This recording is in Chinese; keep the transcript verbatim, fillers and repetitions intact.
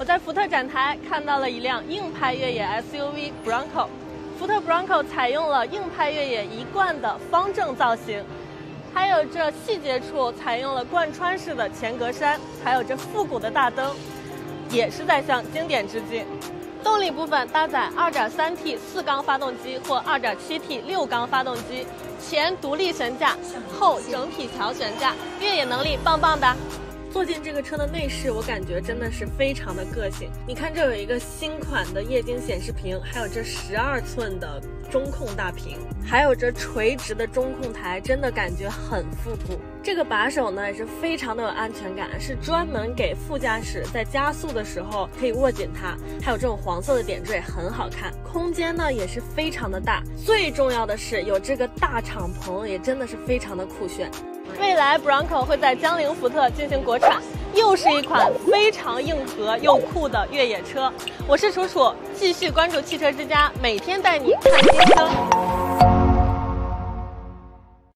我在福特展台看到了一辆硬派越野 S U V Bronco。福特 Bronco 采用了硬派越野一贯的方正造型，还有这细节处采用了贯穿式的前格栅，还有这复古的大灯，也是在向经典致敬。动力部分搭载 二点三T 四缸发动机或 二点七T 六缸发动机，前独立悬架，后整体桥悬架，越野能力棒棒的。 坐进这个车的内饰，我感觉真的是非常的个性。你看，这有一个新款的液晶显示屏，还有这十二寸的中控大屏，还有这垂直的中控台，真的感觉很复古。这个把手呢也是非常的有安全感，是专门给副驾驶在加速的时候可以握紧它。还有这种黄色的点缀很好看，空间呢也是非常的大。最重要的是有这个大敞篷，也真的是非常的酷炫。 未来 Bronco 会在江铃福特进行国产，又是一款非常硬核又酷的越野车。我是楚楚，继续关注汽车之家，每天带你看街车。